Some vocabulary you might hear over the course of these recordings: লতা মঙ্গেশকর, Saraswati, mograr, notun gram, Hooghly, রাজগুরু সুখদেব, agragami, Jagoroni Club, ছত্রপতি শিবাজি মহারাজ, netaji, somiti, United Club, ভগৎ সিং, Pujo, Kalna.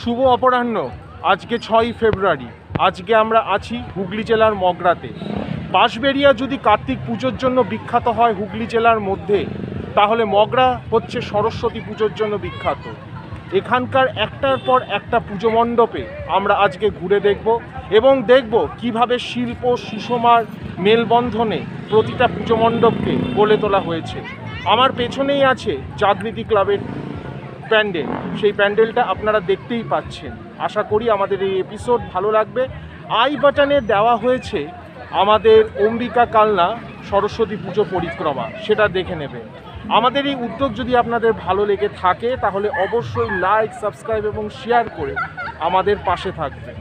শুভ অপরাহ্ন। আজকে 6ই ফেব্রুয়ারি। আজকে আমরা আছি হুগলি জেলার মগরাতে। বাঁশবেড়িয়া যদি কার্তিক পুজোর জন্য বিখ্যাত হয় হুগলি জেলার মধ্যে, তাহলে মগরা হচ্ছে সরস্বতী পুজোর জন্য বিখ্যাত। এখানকার একটার পর একটা পুজো মণ্ডপে আমরা আজকে ঘুরে দেখব এবং দেখব কিভাবে শিল্প সুষমার মেলবন্ধনে প্রতিটা পুজো মণ্ডপকে গড়ে তোলা হয়েছে। আমার পেছনেই আছে জাগৃতি ক্লাবের প্যান্ডেল, সেই প্যান্ডেলটা আপনারা দেখতেই পাচ্ছেন। আশা করি আমাদের এই এপিসোড ভালো লাগবে। আই বাটনে দেওয়া হয়েছে আমাদের অম্বিকা কালনা সরস্বতী পুজো পরিক্রমা, সেটা দেখে নেবেন। আমাদের এই উদ্যোগ যদি আপনাদের ভালো লেগে থাকে তাহলে অবশ্যই লাইক, সাবস্ক্রাইব এবং শেয়ার করে আমাদের পাশে থাকবেন।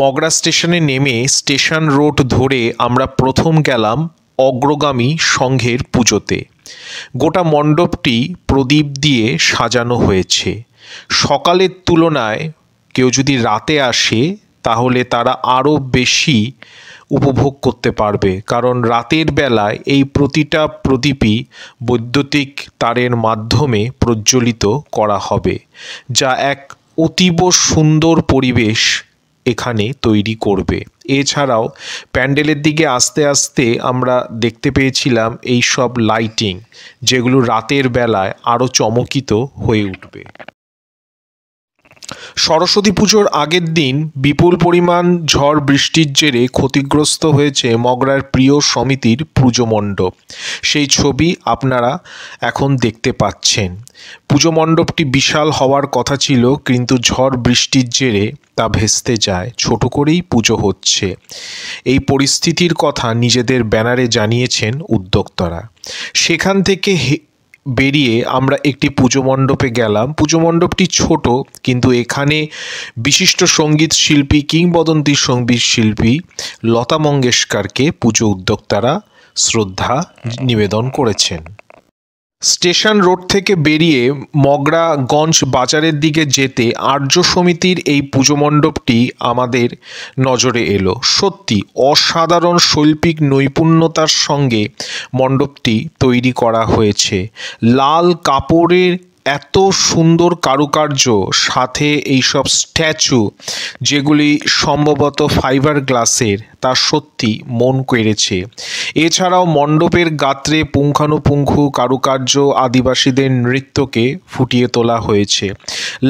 মগরা স্টেশনে নেমে স্টেশন রোড ধরে আমরা প্রথম গেলাম অগ্রগামী সংঘের পুজোতে। গোটা মণ্ডপটি প্রদীপ দিয়ে সাজানো হয়েছে। সকালের তুলনায় কেউ যদি রাতে আসে তাহলে তারা আরও বেশি উপভোগ করতে পারবে, কারণ রাতের বেলায় এই প্রতিটা প্রদীপই বৈদ্যুতিক তারের মাধ্যমে প্রজ্বলিত করা হবে, যা এক অতীব সুন্দর পরিবেশ এখানে তৈরি করবে। এছাড়াও প্যান্ডেলের দিকে আস্তে আস্তে আমরা দেখতে পেয়েছিলাম এই সব লাইটিং, যেগুলো রাতের বেলায় আরও চমকিত হয়ে উঠবে। সরস্বতী পুজোর আগের দিন বিপুল পরিমাণ ঝড় বৃষ্টির জেরে ক্ষতিগ্রস্ত হয়েছে মগরার প্রিয় সমিতির পুজো মণ্ডপ। সেই ছবি আপনারা এখন দেখতে পাচ্ছেন। পুজো মণ্ডপটি বিশাল হওয়ার কথা ছিল, কিন্তু ঝড় বৃষ্টির জেরে তা ভেস্তে যায়। ছোট করেই পুজো হচ্ছে। এই পরিস্থিতির কথা নিজেদের ব্যানারে জানিয়েছেন উদ্যোক্তারা। সেখান থেকে বেরিয়ে আমরা একটি পুজো মণ্ডপে গেলাম। পুজো মণ্ডপটি ছোট, কিন্তু এখানে বিশিষ্ট সঙ্গীত শিল্পী, কিংবদন্তি সঙ্গীত শিল্পী লতা মঙ্গেশকরকে পুজো উদ্যোক্তারা শ্রদ্ধা নিবেদন করেছেন। স্টেশন রোড থেকে বেরিয়ে মগরাগঞ্জ বাজারের দিকে যেতে আর্য সমিতির এই পুজো মণ্ডপটি আমাদের নজরে এলো। সত্যি অসাধারণ শৈল্পিক নৈপুণ্যতার সঙ্গে মণ্ডপটি তৈরি করা হয়েছে। লাল কাপড়ের এত সুন্দর কারুকার্য, সাথে এইসব স্ট্যাচু যেগুলি সম্ভবত ফাইবার গ্লাসের, তা সত্যি মন কেড়েছে। এছাড়াও মণ্ডপের গাত্রে পুঙ্খানুপুঙ্খ কারুকার্য, আদিবাসীদের নৃত্যকে ফুটিয়ে তোলা হয়েছে।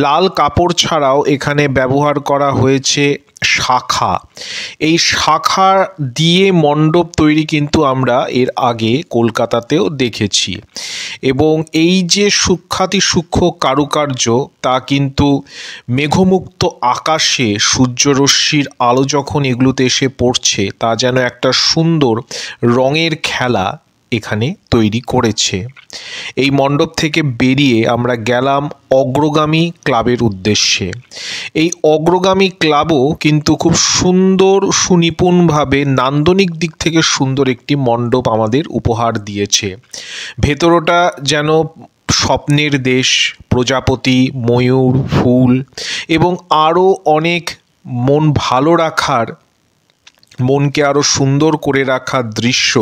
লাল কাপড় ছাড়াও এখানে ব্যবহার করা হয়েছে শাখা। এই শাখা দিয়ে মণ্ডপ তৈরি কিন্তু আমরা এর আগে কলকাতাতেও দেখেছি, এবং এই যে সূক্ষ্মাতি সূক্ষ্ম কারুকার্য, তা কিন্তু মেঘমুক্ত আকাশে সূর্যরশ্মির আলো যখন এগুলোতে এসে পড়ছে, তা যেন একটা সুন্দর রঙের খেলা এখানে তৈরি করেছে। এই মণ্ডপ থেকে বেরিয়ে আমরা গেলাম অগ্রগামী ক্লাবের উদ্দেশ্যে। এই অগ্রগামী ক্লাবও কিন্তু খুব সুন্দর, সুনিপুণভাবে নান্দনিক দিক থেকে সুন্দর একটি মণ্ডপ আমাদের উপহার দিয়েছে। ভেতরটা যেন স্বপ্নের দেশ, প্রজাপতি, ময়ূর, ফুল এবং আরও অনেক মন ভালো রাখার, মনকে আরও সুন্দর করে রাখার দৃশ্য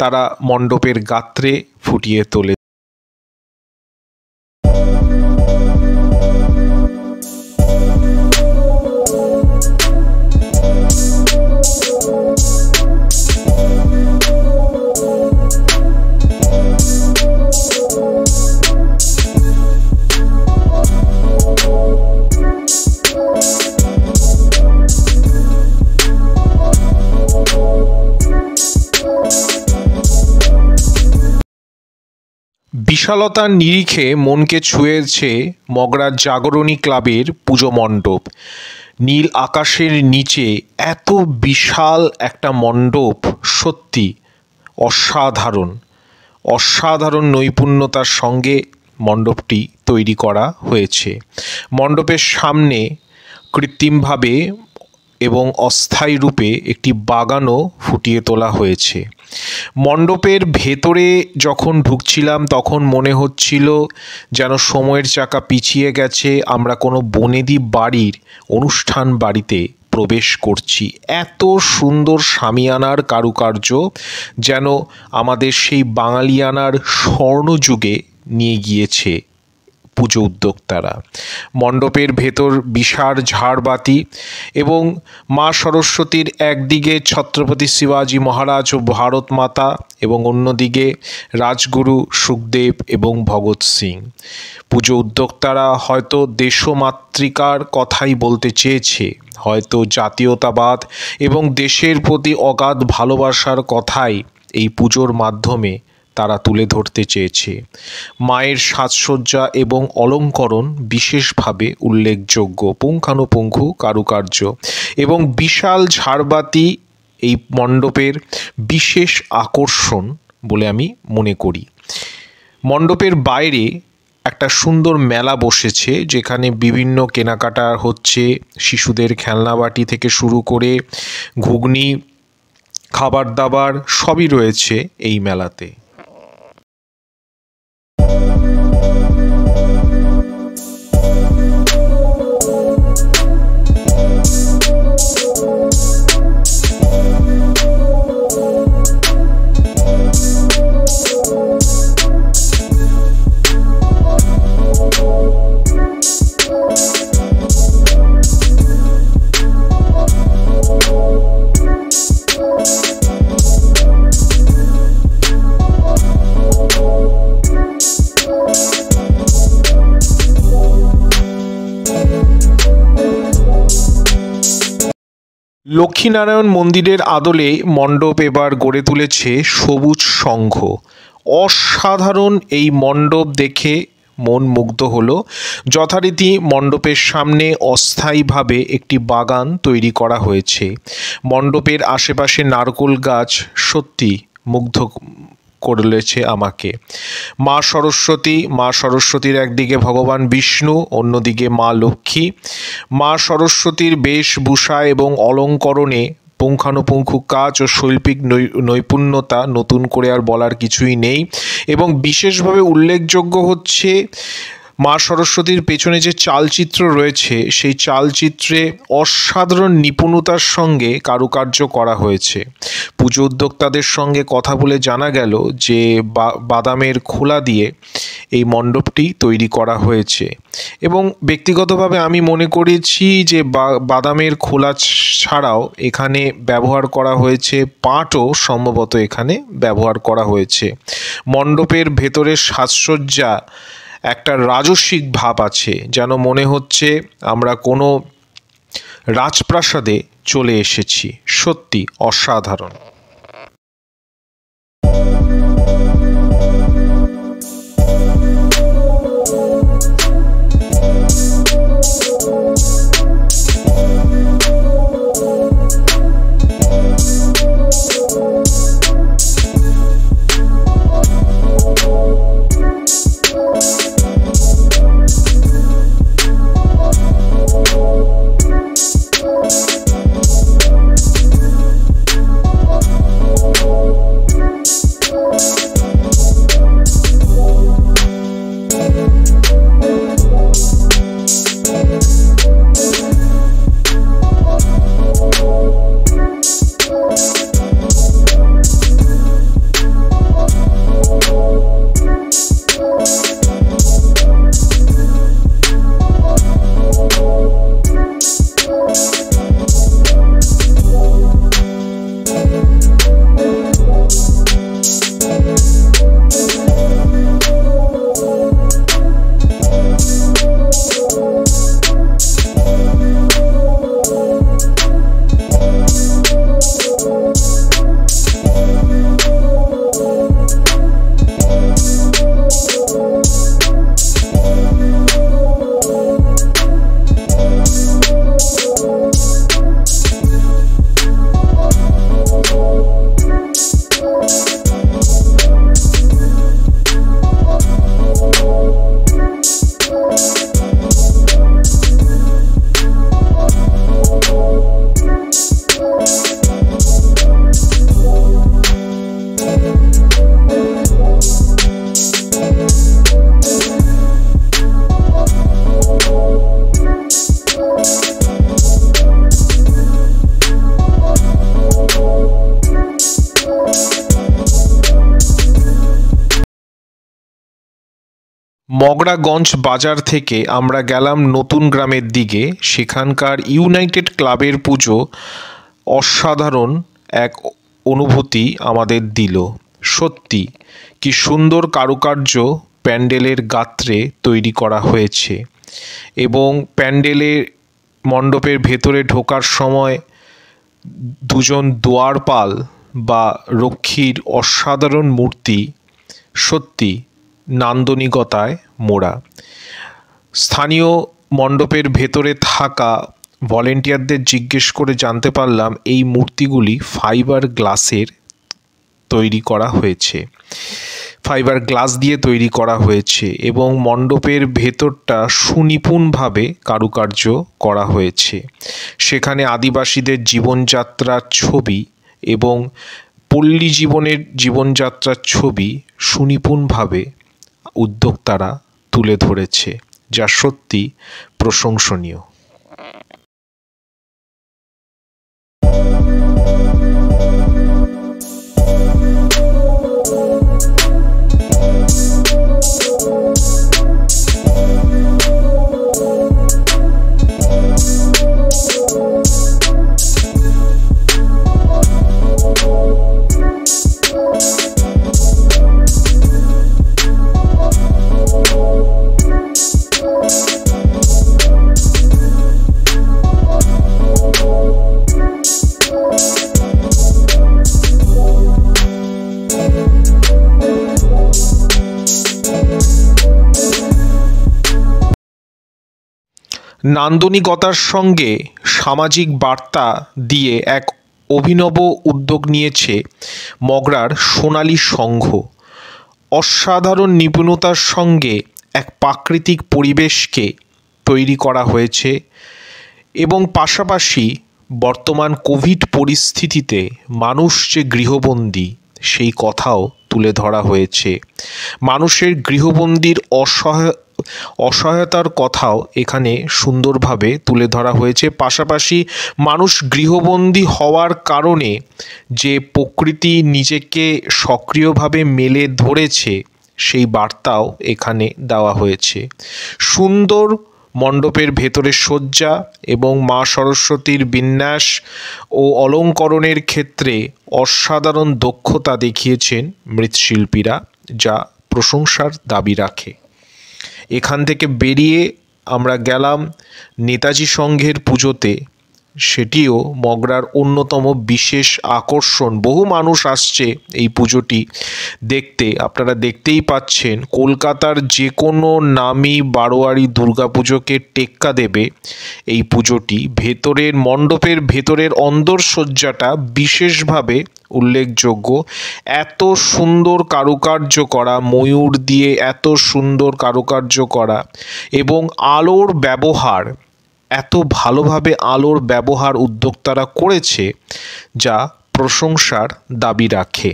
তারা মণ্ডপের গাত্রে ফুটিয়ে তোলে। বিশালতার নিরিখে মনকে ছুঁয়েছে মগরার জাগরণী ক্লাবের পুজো মণ্ডপ। নীল আকাশের নিচে এত বিশাল একটা মণ্ডপ, সত্যি অসাধারণ অসাধারণ নৈপুণ্যতার সঙ্গে মণ্ডপটি তৈরি করা হয়েছে। মণ্ডপের সামনে কৃত্রিমভাবে এবং অস্থায়ী রূপে একটি বাগানও ফুটিয়ে তোলা হয়েছে। মণ্ডপের ভেতরে যখন ঢুকছিলাম তখন মনে হচ্ছিল যেন সময়ের চাকা পিছিয়ে গেছে, আমরা কোনো বনেদি বাড়ির অনুষ্ঠান বাড়িতে প্রবেশ করছি। এত সুন্দর শামিয়ানার কারুকার্য যেন আমাদের সেই বাঙালিয়ানার স্বর্ণযুগে নিয়ে গিয়েছে পুজো উদ্যোক্তারা। মণ্ডপের ভেতর বিশাল ঝাড়বাতি এবং মা সরস্বতীর একদিকে ছত্রপতি শিবাজি মহারাজ ও ভারত মাতা এবং অন্যদিকে রাজগুরু সুখদেব এবং ভগৎ সিং। পুজো উদ্যোক্তারা হয়তো দেশমাতৃকার কথাই বলতে চেয়েছে, হয়তো জাতীয়তাবাদ এবং দেশের প্রতি অগাধ ভালোবাসার কথাই এই পুজোর মাধ্যমে তারা তুলে ধরতে চেয়েছে। মায়ের সাজসজ্জা এবং অলঙ্করণ বিশেষভাবে উল্লেখযোগ্য, পুঙ্খানুপুঙ্খ কারুকার্য এবং বিশাল ঝাড়বাতি এই মণ্ডপের বিশেষ আকর্ষণ বলে আমি মনে করি। মণ্ডপের বাইরে একটা সুন্দর মেলা বসেছে, যেখানে বিভিন্ন কেনাকাটা হচ্ছে, শিশুদের খেলনাবাটি থেকে শুরু করে ঘুগনি, খাবার দাবার সবই রয়েছে এই মেলাতে। লক্ষ্মীনারায়ণ মন্দিরের আদলে মণ্ডপ এবার গড়ে তুলেছে সবুজ সংঘ। অসাধারণ এই মণ্ডপ দেখে মন মুগ্ধ হলো। যথারীতি মণ্ডপের সামনে অস্থায়ীভাবে একটি বাগান তৈরি করা হয়েছে। মণ্ডপের আশেপাশে নারকোল গাছ সত্যি মুগ্ধ করেছে আমাকে। মা সরস্বতীর একদিকে ভগবান বিষ্ণু, অন্যদিকে মা লক্ষ্মী। মা সরস্বতীর বেশভূষা এবং অলঙ্করণে পুঙ্খানুপুঙ্খ কাজ ও শৈল্পিক নৈপুণ্যতা নতুন করে আর বলার কিছুই নেই। এবং বিশেষভাবে উল্লেখযোগ্য হচ্ছে মা সরস্বতীর পেছনে যে চালচিত্র রয়েছে, সেই চালচিত্রে অসাধারণ নিপুণতার সঙ্গে কারুকার্য করা হয়েছে। পুজো উদ্যোক্তাদের সঙ্গে কথা বলে জানা গেল যে বাদামের খোলা দিয়ে এই মণ্ডপটি তৈরি করা হয়েছে। এবং ব্যক্তিগতভাবে আমি মনে করেছি যে বাদামের খোলা ছাড়াও এখানে ব্যবহার করা হয়েছে পাটও সম্ভবত এখানে ব্যবহার করা হয়েছে। মণ্ডপের ভেতরের সাজসজ্জা একটা রাজস্বিক ভাব আছে, যেন মনে হচ্ছে আমরা কোনো রাজপ্রাসাদে চলে এসেছি। সত্যি অসাধারণ। মগরাগঞ্জ বাজার থেকে আমরা গেলাম নতুন গ্রামের দিকে। সেখানকার ইউনাইটেড ক্লাবের পুজো অসাধারণ এক অনুভূতি আমাদের দিল। সত্যি কি সুন্দর কারুকার্য প্যান্ডেলের গাত্রে তৈরি করা হয়েছে, এবং প্যান্ডেলের মণ্ডপের ভেতরে ঢোকার সময় দুজন দোয়ারপাল বা রক্ষীর অসাধারণ মূর্তি সত্যি নান্দনিকতায় মোড়া। স্থানীয় মণ্ডপের ভেতরে থাকা ভলেন্টিয়ারদের জিজ্ঞেস করে জানতে পারলাম এই মূর্তিগুলি ফাইবার গ্লাসের তৈরি করা হয়েছে, ফাইবার গ্লাস দিয়ে তৈরি করা হয়েছে, এবং মণ্ডপের ভেতরটা সুনিপুণভাবে কারুকার্য করা হয়েছে। সেখানে আদিবাসীদের জীবনযাত্রার ছবি এবং পল্লী জীবনের জীবনযাত্রার ছবি সুনিপুণভাবে উদ্যোক্তারা তুলে ধরেছে, যা সত্যি প্রশংসনীয়। নান্দনিকতার সঙ্গে সামাজিক বার্তা দিয়ে এক অভিনব উদ্যোগ নিয়েছে মগরার সোনালী সংঘ। অসাধারণ নিপুণতার সঙ্গে এক প্রাকৃতিক পরিবেশকে তৈরি করা হয়েছে, এবং পাশাপাশি বর্তমান কোভিড পরিস্থিতিতে মানুষ যে গৃহবন্দী সেই কথাও তুলে ধরা হয়েছে। মানুষের গৃহবন্দীর অসহায়তার কথাও এখানে সুন্দরভাবে তুলে ধরা হয়েছে। পাশাপাশি মানুষ গৃহবন্দী হওয়ার কারণে যে প্রকৃতি নিজেকে সক্রিয়ভাবে মেলে ধরেছে সেই বার্তাও এখানে দেওয়া হয়েছে। সুন্দর মণ্ডপের ভেতরে সজ্জা এবং মা সরস্বতীর বিন্যাস ও অলঙ্করণের ক্ষেত্রে অসাধারণ দক্ষতা দেখিয়েছেন মৃৎশিল্পীরা, যা প্রশংসার দাবি রাখে। এখান থেকে বেরিয়ে আমরা গেলাম নেতাজি সংঘের পুজোতে, সেটিও মগরার অন্যতম বিশেষ আকর্ষণ। বহু মানুষ আসছে এই পুজোটি দেখতে। আপনারা দেখতেই পাচ্ছেন কলকাতার যে কোনো নামী বারোয়ারি দুর্গাপুজোকে টেক্কা দেবে এই পুজোটি। ভেতরের মণ্ডপের ভেতরের অন্দরসজ্জাটা বিশেষভাবে উল্লেখযোগ্য। এত সুন্দর কারুকার্য করা, ময়ূর দিয়ে এত সুন্দর কারুকার্য করা, এবং আলোর ব্যবহার এত ভালোভাবে আলোর ব্যবহার উদ্যোক্তারা করেছে, যা প্রশংসার দাবি রাখে।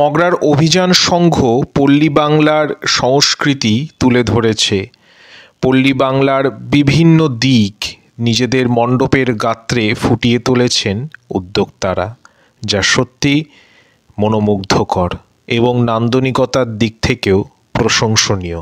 মগরার অভিযান সংঘ পল্লী বাংলার সংস্কৃতি তুলে ধরেছে। পল্লী বাংলার বিভিন্ন দিক নিজেদের মণ্ডপের গাত্রে ফুটিয়ে তুলেছেন উদ্যোক্তারা, যা সত্যি মনোমুগ্ধকর এবং নান্দনিকতার দিক থেকেও প্রশংসনীয়।